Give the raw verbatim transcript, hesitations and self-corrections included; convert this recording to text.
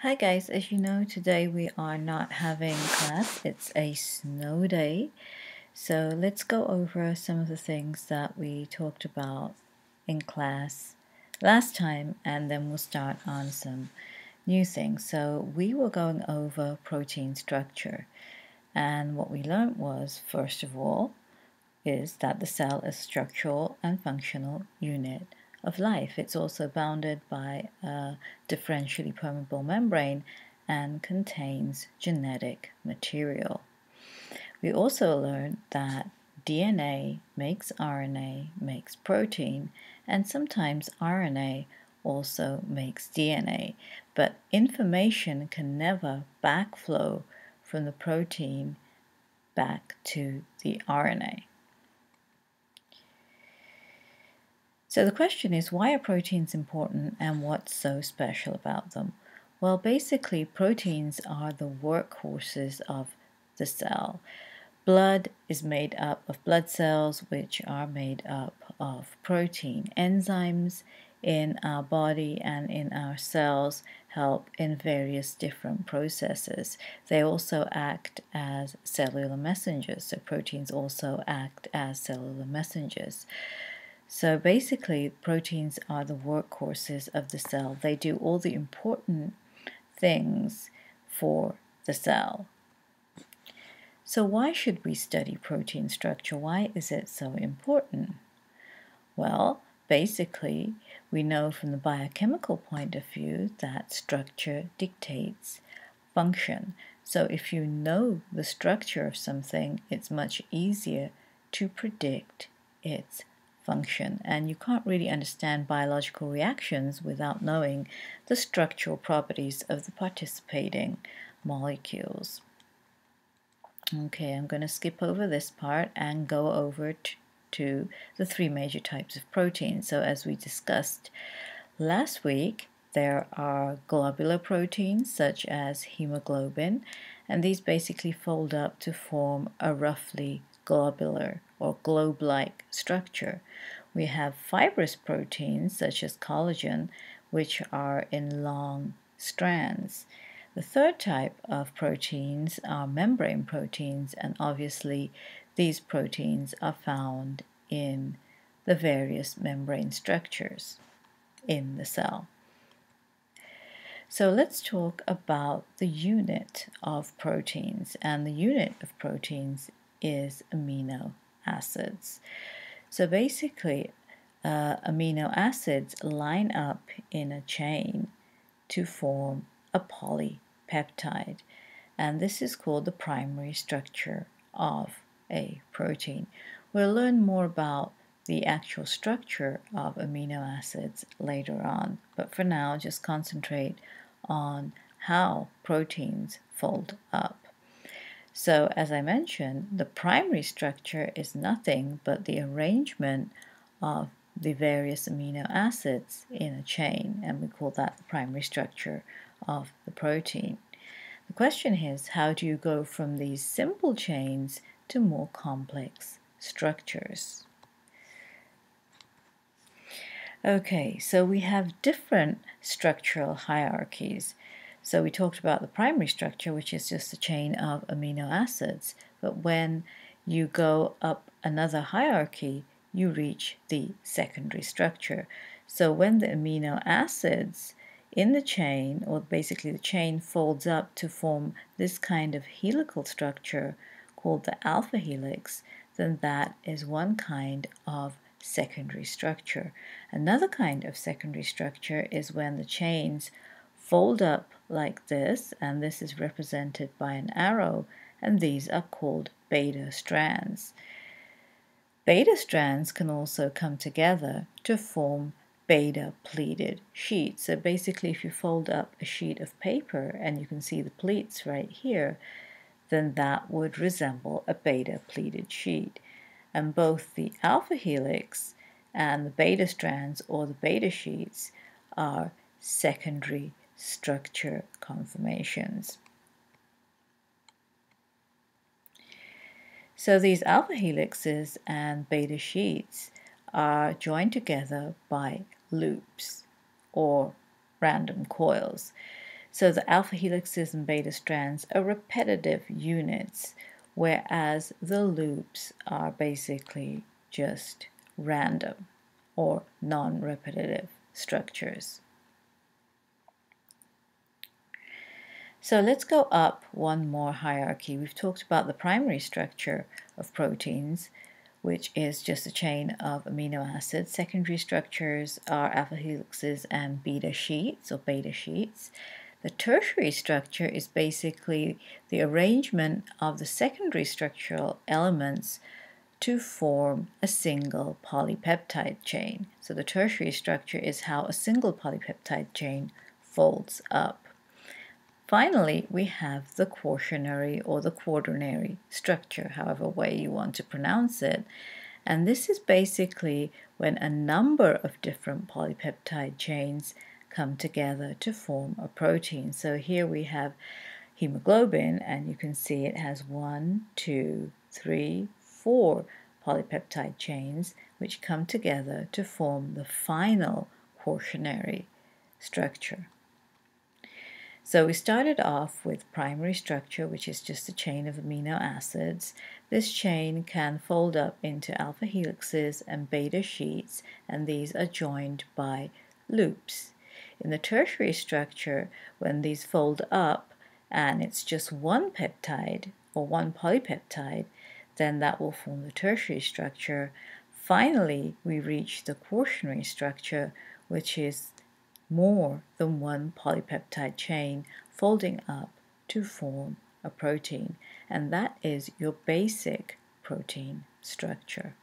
Hi guys, as you know, today we are not having class. It's a snow day. So let's go over some of the things that we talked about in class last time, and then we'll start on some new things. So we were going over protein structure, and what we learned was, first of all, is that the cell is a structural and functional unit of life. It's also bounded by a differentially permeable membrane and contains genetic material. We also learned that D N A makes R N A, makes protein, and sometimes R N A also makes D N A. But information can never backflow from the protein back to the R N A. So the question is, why are proteins important and what's so special about them? Well, basically, proteins are the workhorses of the cell. Blood is made up of blood cells, which are made up of protein. Enzymes in our body and in our cells help in various different processes. They also act as cellular messengers, so proteins also act as cellular messengers. So basically, proteins are the workhorses of the cell. They do all the important things for the cell. So why should we study protein structure? Why is it so important? Well, basically, we know from the biochemical point of view that structure dictates function. So if you know the structure of something, it's much easier to predict its function, and you can't really understand biological reactions without knowing the structural properties of the participating molecules. Okay, I'm going to skip over this part and go over to the three major types of proteins. So as we discussed last week, there are globular proteins such as hemoglobin, and these basically fold up to form a roughly globular or globe-like structure. We have fibrous proteins such as collagen, which are in long strands. The third type of proteins are membrane proteins, and obviously these proteins are found in the various membrane structures in the cell. So let's talk about the unit of proteins, and the unit of proteins is amino acids. So basically, uh, amino acids line up in a chain to form a polypeptide, and this is called the primary structure of a protein. We'll learn more about the actual structure of amino acids later on, but for now just concentrate on how proteins fold up. So, as I mentioned, the primary structure is nothing but the arrangement of the various amino acids in a chain, and we call that the primary structure of the protein. The question is, how do you go from these simple chains to more complex structures? Okay, so we have different structural hierarchies. So we talked about the primary structure, which is just a chain of amino acids. But when you go up another hierarchy, you reach the secondary structure. So when the amino acids in the chain, or basically the chain, folds up to form this kind of helical structure called the alpha helix, then that is one kind of secondary structure. Another kind of secondary structure is when the chains fold up like this, and this is represented by an arrow, and these are called beta strands. Beta strands can also come together to form beta pleated sheets. So basically, if you fold up a sheet of paper and you can see the pleats right here, then that would resemble a beta pleated sheet. And both the alpha helix and the beta strands, or the beta sheets, are secondary structure conformations. So these alpha helixes and beta sheets are joined together by loops or random coils. So the alpha helices and beta strands are repetitive units, whereas the loops are basically just random or non-repetitive structures. So let's go up one more hierarchy. We've talked about the primary structure of proteins, which is just a chain of amino acids. Secondary structures are alpha helices and beta sheets or beta sheets. The tertiary structure is basically the arrangement of the secondary structural elements to form a single polypeptide chain. So the tertiary structure is how a single polypeptide chain folds up. Finally, we have the quaternary or the quaternary structure, however way you want to pronounce it. And this is basically when a number of different polypeptide chains come together to form a protein. So here we have hemoglobin, and you can see it has one, two, three, four polypeptide chains, which come together to form the final quaternary structure. So we started off with primary structure, which is just a chain of amino acids. This chain can fold up into alpha helices and beta sheets, and these are joined by loops. In the tertiary structure, when these fold up and it's just one peptide or one polypeptide, then that will form the tertiary structure. Finally, we reach the quaternary structure, which is more than one polypeptide chain folding up to form a protein, and that is your basic protein structure.